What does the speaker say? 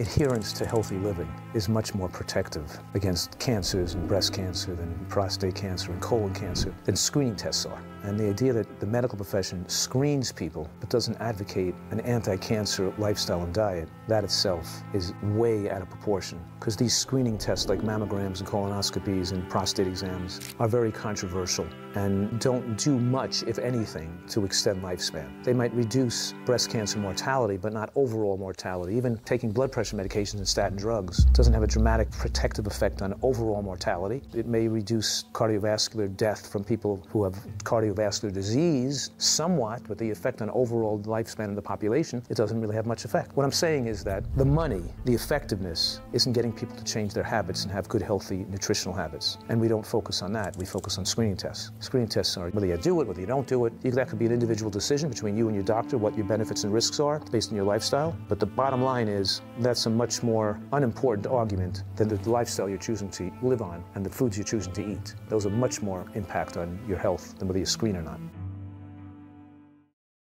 Adherence to healthy living is much more protective against cancers and breast cancer than prostate cancer and colon cancer than screening tests are. And the idea that the medical profession screens people but doesn't advocate an anti-cancer lifestyle and diet, that itself is way out of proportion, because these screening tests like mammograms and colonoscopies and prostate exams are very controversial and don't do much, if anything, to extend lifespan. They might reduce breast cancer mortality but not overall mortality. Even taking blood pressure medications and statin drugs doesn't have a dramatic protective effect on overall mortality. It may reduce cardiovascular death from people who have cardiovascular disease somewhat, but the effect on overall lifespan of the population, it doesn't really have much effect. What I'm saying is that the money, the effectiveness, isn't getting people to change their habits and have good, healthy nutritional habits. And we don't focus on that. We focus on screening tests. Screening tests are whether you do it, whether you don't do it. That could be an individual decision between you and your doctor, what your benefits and risks are based on your lifestyle. But the bottom line is, that's a much more unimportant argument than the lifestyle you're choosing to live on and the foods you're choosing to eat. Those are much more impact on your health than whether you screen or not.